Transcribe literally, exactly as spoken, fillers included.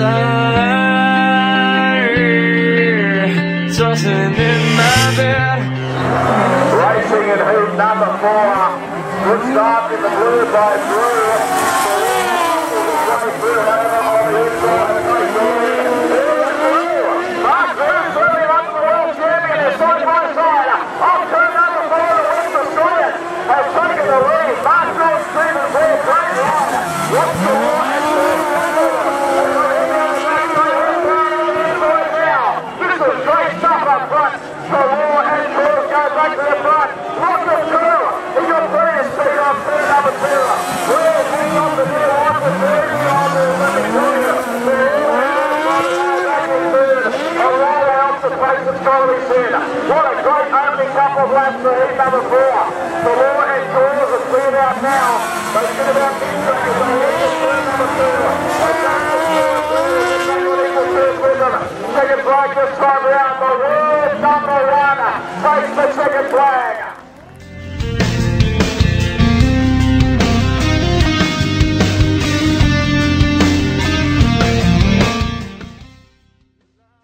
mother tossing in my bed. Racing in hoop number four. Good start in the blue by Drew. Mark Drew's moving up the world champion, side by side. Off turn number four, the West Australian has taken the lead. Mark Drew's team is all great line. What's the what a great opening couple of laps for heat number four. The Law and Jaws are cleared out now. They should have been interested in the heat number four.